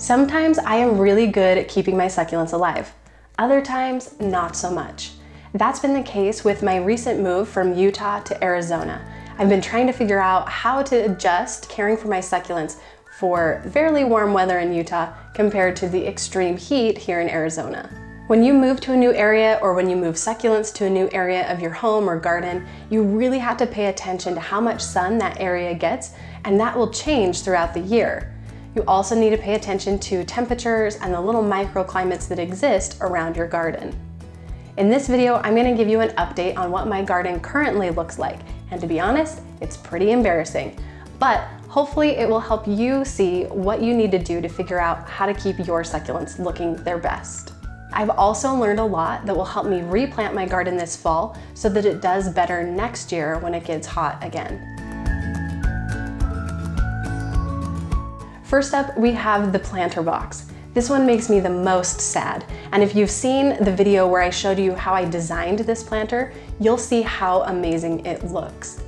Sometimes I am really good at keeping my succulents alive. Other times, not so much. That's been the case with my recent move from Utah to Arizona. I've been trying to figure out how to adjust caring for my succulents for fairly warm weather in Utah compared to the extreme heat here in Arizona. When you move to a new area or when you move succulents to a new area of your home or garden, you really have to pay attention to how much sun that area gets, and that will change throughout the year. You also need to pay attention to temperatures and the little microclimates that exist around your garden. In this video, I'm going to give you an update on what my garden currently looks like, and to be honest, it's pretty embarrassing, but hopefully it will help you see what you need to do to figure out how to keep your succulents looking their best. I've also learned a lot that will help me replant my garden this fall so that it does better next year when it gets hot again. First up, we have the planter box. This one makes me the most sad. And if you've seen the video where I showed you how I designed this planter, you'll see how amazing it looks.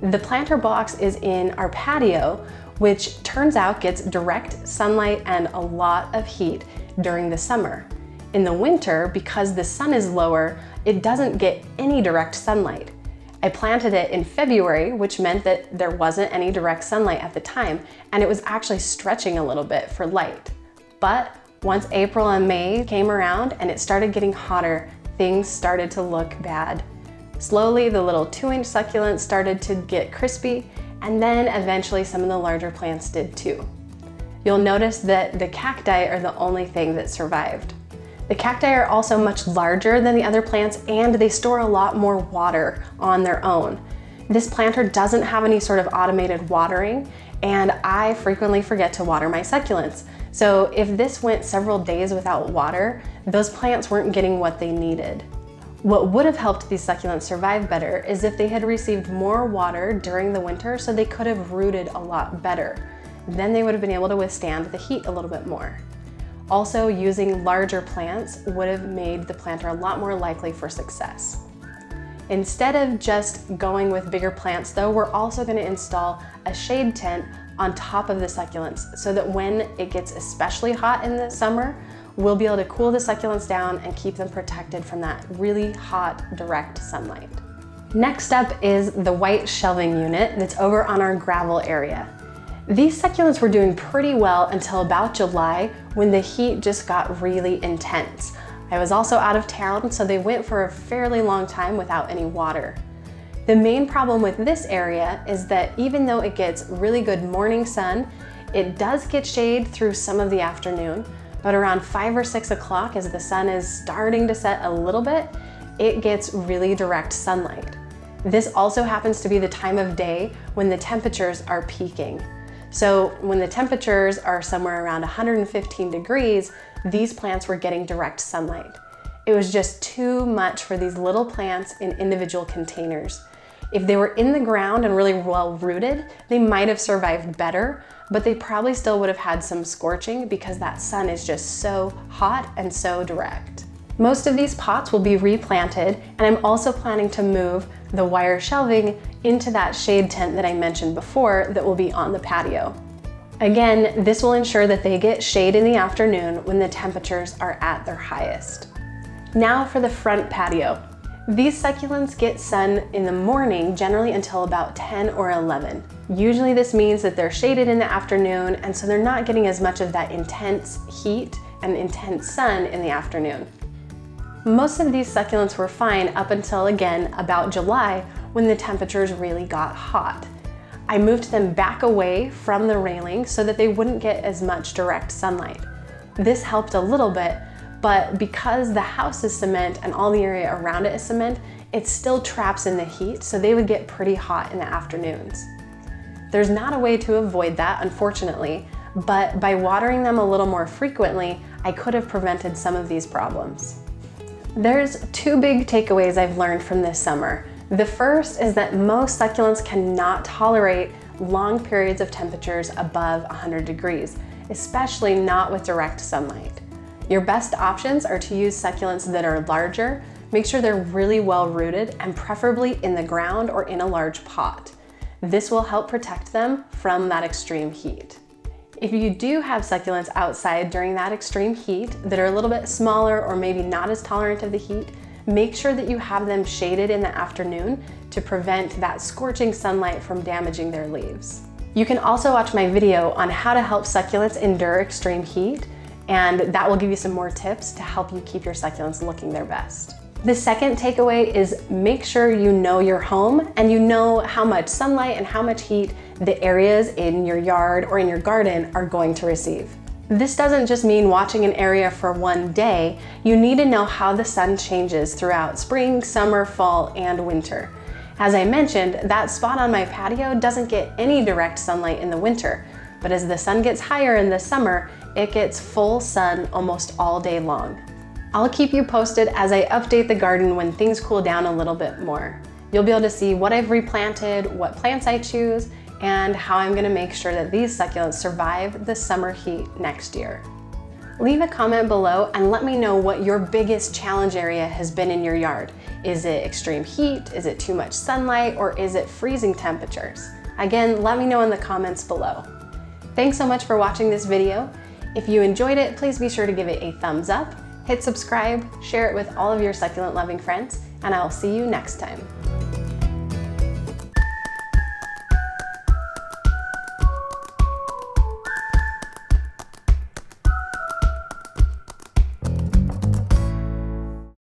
The planter box is in our patio, which turns out gets direct sunlight and a lot of heat during the summer. In the winter, because the sun is lower, it doesn't get any direct sunlight. I planted it in February, which meant that there wasn't any direct sunlight at the time, and it was actually stretching a little bit for light. But once April and May came around and it started getting hotter, things started to look bad. Slowly, the little 2-inch succulents started to get crispy, and then eventually some of the larger plants did too. You'll notice that the cacti are the only thing that survived. The cacti are also much larger than the other plants, and they store a lot more water on their own. This planter doesn't have any sort of automated watering, and I frequently forget to water my succulents. So if this went several days without water, those plants weren't getting what they needed. What would have helped these succulents survive better is if they had received more water during the winter, so they could have rooted a lot better. Then they would have been able to withstand the heat a little bit more. Also, using larger plants would have made the planter a lot more likely for success. Instead of just going with bigger plants though, we're also going to install a shade tent on top of the succulents so that when it gets especially hot in the summer, we'll be able to cool the succulents down and keep them protected from that really hot, direct sunlight. Next up is the white shelving unit that's over on our gravel area. These succulents were doing pretty well until about July, when the heat just got really intense. I was also out of town, so they went for a fairly long time without any water. The main problem with this area is that even though it gets really good morning sun, it does get shade through some of the afternoon, but around 5 or 6 o'clock, as the sun is starting to set a little bit, it gets really direct sunlight. This also happens to be the time of day when the temperatures are peaking. So when the temperatures are somewhere around 115 degrees, these plants were getting direct sunlight. It was just too much for these little plants in individual containers. If they were in the ground and really well rooted, they might have survived better, but they probably still would have had some scorching because that sun is just so hot and so direct. Most of these pots will be replanted, and I'm also planning to move the wire shelving into that shade tent that I mentioned before that will be on the patio. Again, this will ensure that they get shade in the afternoon when the temperatures are at their highest. Now for the front patio. These succulents get sun in the morning, generally until about 10 or 11. Usually this means that they're shaded in the afternoon, and so they're not getting as much of that intense heat and intense sun in the afternoon. Most of these succulents were fine up until, again, about July, when the temperatures really got hot. I moved them back away from the railing so that they wouldn't get as much direct sunlight. This helped a little bit, but because the house is cement and all the area around it is cement, it still traps in the heat, so they would get pretty hot in the afternoons. There's not a way to avoid that, unfortunately, but by watering them a little more frequently, I could have prevented some of these problems. There's two big takeaways I've learned from this summer. The first is that most succulents cannot tolerate long periods of temperatures above 100 degrees, especially not with direct sunlight. Your best options are to use succulents that are larger, make sure they're really well rooted, and preferably in the ground or in a large pot. This will help protect them from that extreme heat. If you do have succulents outside during that extreme heat that are a little bit smaller or maybe not as tolerant of the heat, make sure that you have them shaded in the afternoon to prevent that scorching sunlight from damaging their leaves. You can also watch my video on how to help succulents endure extreme heat, and that will give you some more tips to help you keep your succulents looking their best. The second takeaway is make sure you know your home and you know how much sunlight and how much heat the areas in your yard or in your garden are going to receive. This doesn't just mean watching an area for one day. You need to know how the sun changes throughout spring, summer, fall, and winter. As I mentioned, that spot on my patio doesn't get any direct sunlight in the winter, but as the sun gets higher in the summer, it gets full sun almost all day long. I'll keep you posted as I update the garden when things cool down a little bit more. You'll be able to see what I've replanted, what plants I choose, and how I'm gonna make sure that these succulents survive the summer heat next year. Leave a comment below and let me know what your biggest challenge area has been in your yard. Is it extreme heat? Is it too much sunlight? Or is it freezing temperatures? Again, let me know in the comments below. Thanks so much for watching this video. If you enjoyed it, please be sure to give it a thumbs up, hit subscribe, share it with all of your succulent loving friends, and I'll see you next time.